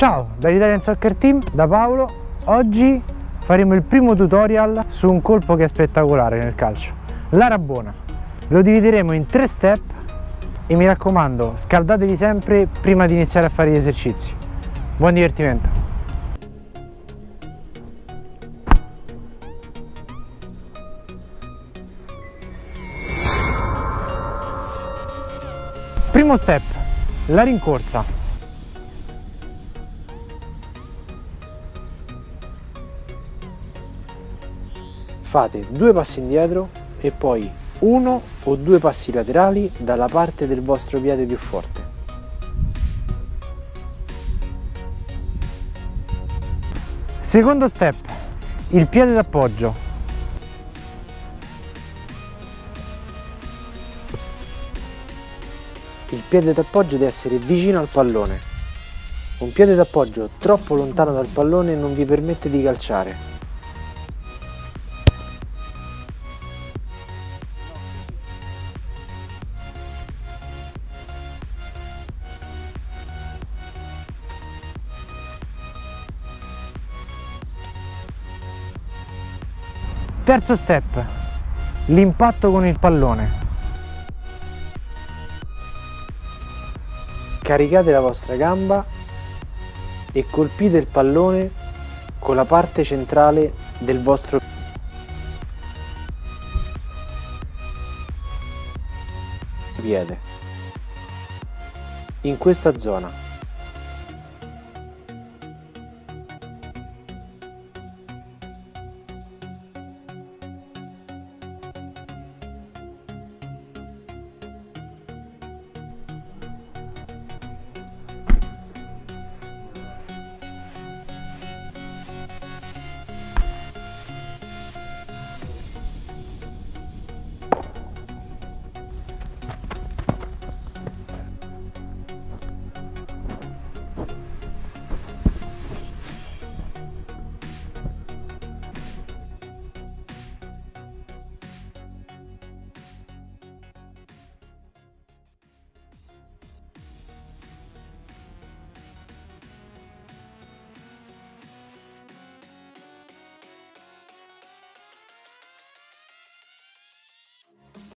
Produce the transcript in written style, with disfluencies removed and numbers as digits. Ciao, dall'Italian Soccer Team, da Paolo. Oggi faremo il primo tutorial su un colpo che è spettacolare nel calcio, l'arabona. Lo divideremo in 3 step e mi raccomando, scaldatevi sempre prima di iniziare a fare gli esercizi. Buon divertimento! Primo step, la rincorsa. Fate 2 passi indietro e poi 1 o 2 passi laterali dalla parte del vostro piede più forte. Secondo step, il piede d'appoggio. Il piede d'appoggio deve essere vicino al pallone. Un piede d'appoggio troppo lontano dal pallone non vi permette di calciare. Terzo step, l'impatto con il pallone. Caricate la vostra gamba e colpite il pallone con la parte centrale del vostro piede. In questa zona.